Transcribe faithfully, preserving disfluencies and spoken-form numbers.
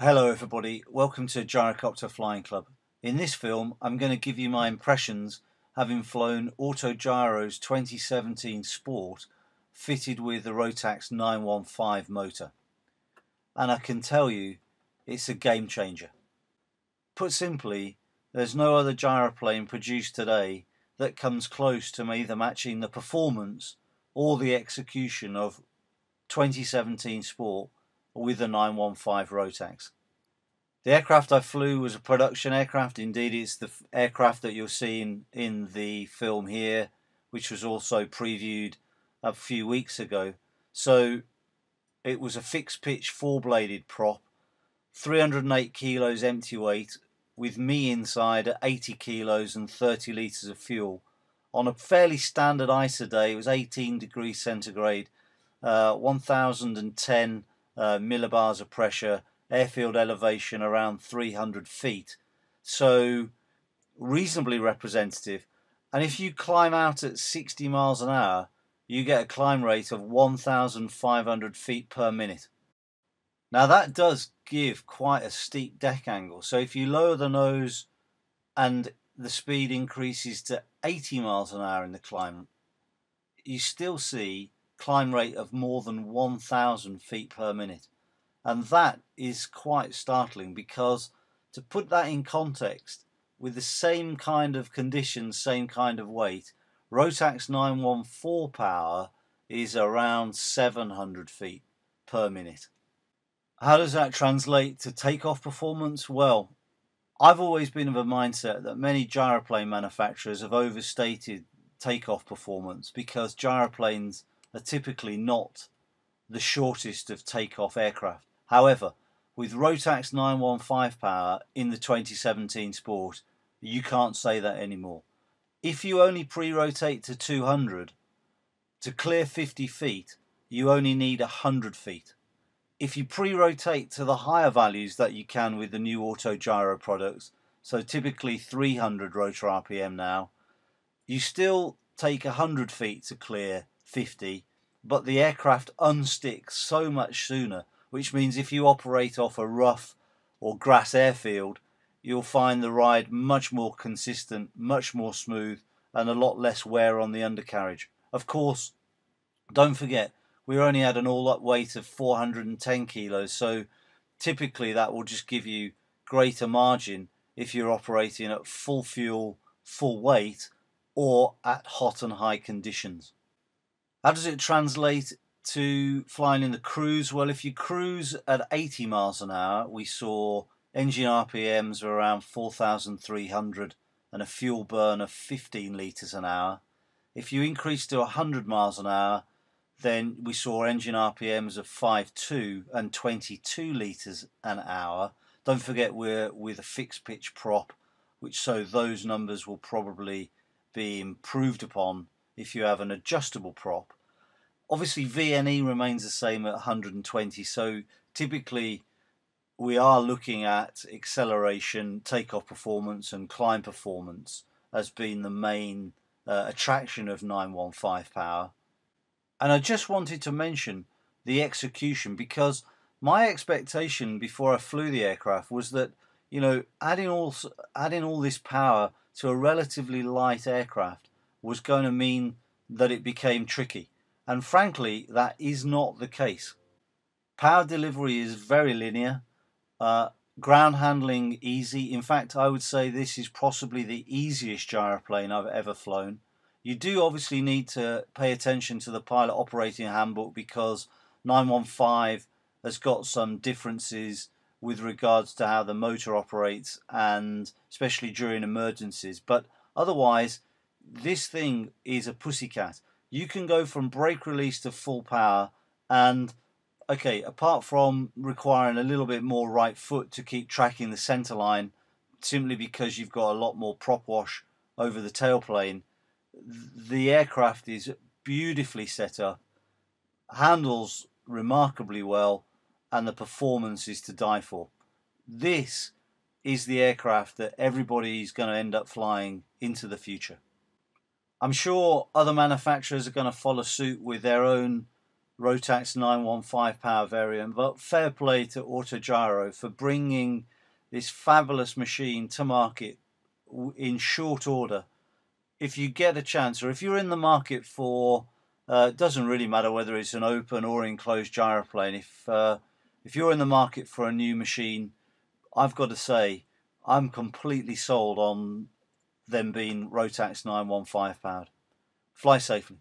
Hello everybody, welcome to Gyrocopter Flying Club. In this film I'm going to give you my impressions having flown Autogyro's twenty seventeen Sport fitted with the Rotax nine one five motor, and I can tell you it's a game changer. Put simply, there's no other gyroplane produced today that comes close to either matching the performance or the execution of twenty seventeen Sport with the nine one five Rotax. The aircraft I flew was a production aircraft. Indeed, it's the aircraft that you're seeing in the film here, which was also previewed a few weeks ago. So it was a fixed pitch four bladed prop, three hundred and eight kilos empty weight, with me inside at eighty kilos and thirty litres of fuel. On a fairly standard ISA day, it was eighteen degrees centigrade, uh, one thousand and ten Uh, millibars of pressure, airfield elevation around three hundred feet, so reasonably representative. And if you climb out at sixty miles an hour, you get a climb rate of one thousand five hundred feet per minute. Now that does give quite a steep deck angle, so if you lower the nose and the speed increases to eighty miles an hour in the climb, you still see climb rate of more than one thousand feet per minute, and that is quite startling, because to put that in context, with the same kind of conditions, same kind of weight, Rotax nine one four power is around seven hundred feet per minute. How does that translate to takeoff performance? Well, I've always been of a mindset that many gyroplane manufacturers have overstated takeoff performance, because gyroplanes are typically not the shortest of takeoff aircraft. However, with Rotax nine one five power in the twenty seventeen Sport, you can't say that anymore. If you only pre-rotate to two hundred, to clear fifty feet, you only need one hundred feet. If you pre-rotate to the higher values that you can with the new Autogyro products, so typically three hundred rotor R P M now, you still take one hundred feet to clear fifty, but the aircraft unsticks so much sooner, which means if you operate off a rough or grass airfield, you'll find the ride much more consistent, much more smooth, and a lot less wear on the undercarriage. Of course, don't forget, we only had an all-up weight of four hundred and ten kilos, so typically that will just give you greater margin if you're operating at full fuel, full weight, or at hot and high conditions. How does it translate to flying in the cruise? Well, if you cruise at eighty miles an hour, we saw engine R P Ms were around four thousand three hundred and a fuel burn of fifteen litres an hour. If you increase to one hundred miles an hour, then we saw engine R P Ms of five point two and twenty-two litres an hour. Don't forget, we're with a fixed pitch prop, which so those numbers will probably be improved upon if you have an adjustable prop. Obviously V N E remains the same at one hundred and twenty, so typically we are looking at acceleration, takeoff performance and climb performance as being the main uh, attraction of nine one five power. And I just wanted to mention the execution, because my expectation before I flew the aircraft was that, you know, adding all, adding all this power to a relatively light aircraft was going to mean that it became tricky, and frankly that is not the case. Power delivery is very linear, uh, ground handling easy. In fact, I would say this is possibly the easiest gyroplane I've ever flown. You do obviously need to pay attention to the pilot operating handbook, because nine one five has got some differences with regards to how the motor operates, and especially during emergencies, but otherwise this thing is a pussycat. You can go from brake release to full power, and okay, apart from requiring a little bit more right foot to keep tracking the center line, simply because you've got a lot more prop wash over the tailplane, the aircraft is beautifully set up, handles remarkably well, and the performance is to die for. This is the aircraft that everybody's going to end up flying into the future. I'm sure other manufacturers are going to follow suit with their own Rotax nine one five power variant, but fair play to Autogyro for bringing this fabulous machine to market in short order. If you get a chance, or if you're in the market for, uh, it doesn't really matter whether it's an open or enclosed gyroplane, if, uh, if you're in the market for a new machine, I've got to say, I'm completely sold on them being Rotax nine one five powered. Fly safely.